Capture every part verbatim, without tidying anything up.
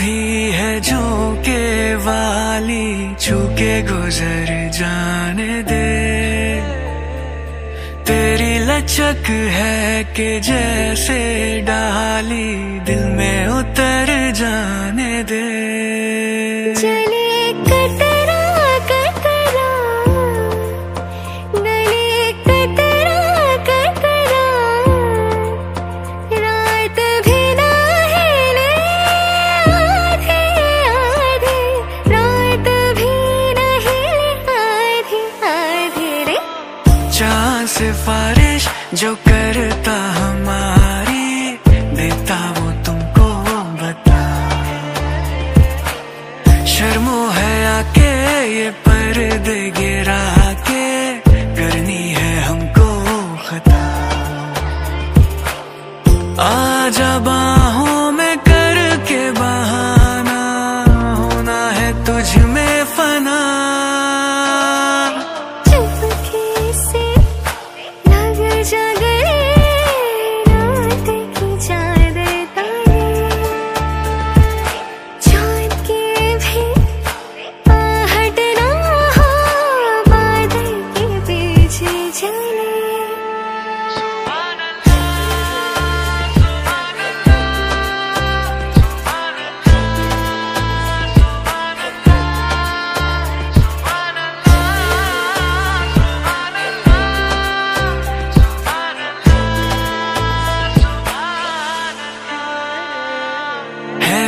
भी है झोंके वाली, छूके गुजर जाने दे। तेरी लचक है कि जैसे डाली, दिल में उतर जाने दे। चले कतरा कतरा गले, कतरा कतरा रात भी ना हिले, आधे आधे रात भी ना हिले, आधे आधे रे। चांद सिफारिश जो करता हमारी, देता वो तुमको बता। शर्मो है आके ये पर्दे गिरा के, करनी है हमको खता। आजा बाहों में करके बहाना, होना है तुझ में फना।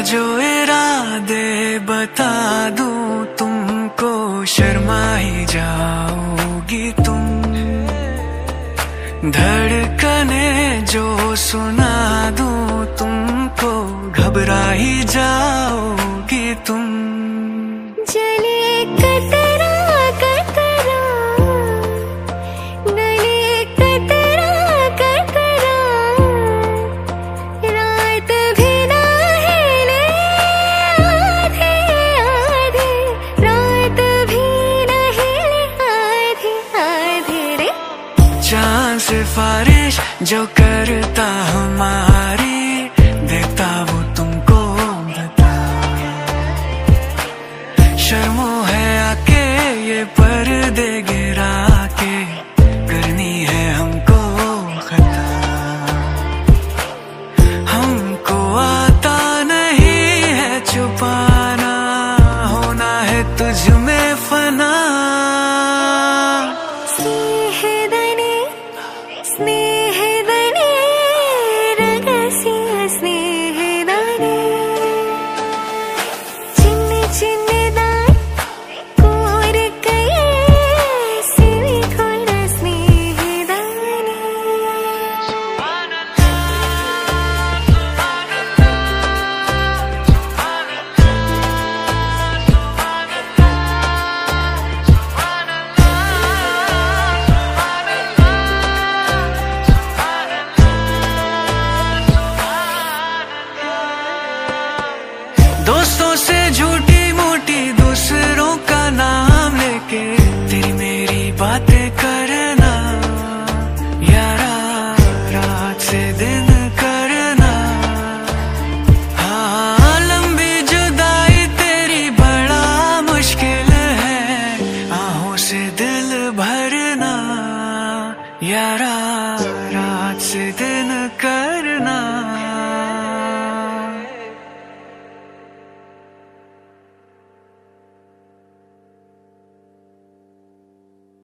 जो इरादे बता दूं तुमको, शर्मा ही जाओगी तुम। धड़कने जो सुना दूं तुमको, घबरा ही जाओगी तुम। चले कतरा कतरा गले, कतरा कतरा रात भी ना हिले, आधे आधे रात भी ना हिले, आधे आधे रे। चांद सिफारिश जो करता हमारी, देता वो तुमको बता। शर्मो है आके ये पर्दे गिरा के, करनी है हमको खता। हमको आता नहीं है छुपाना, होना है तुझ में फना। दोस्तों से झूठी मोटी दूसरों का नाम लेके, तेरी मेरी बातें करना। यारा रात से दिन करना, हाँ लंबी जुदाई तेरी बड़ा मुश्किल है। आहों से दिल भरना, यारा रात से दिन।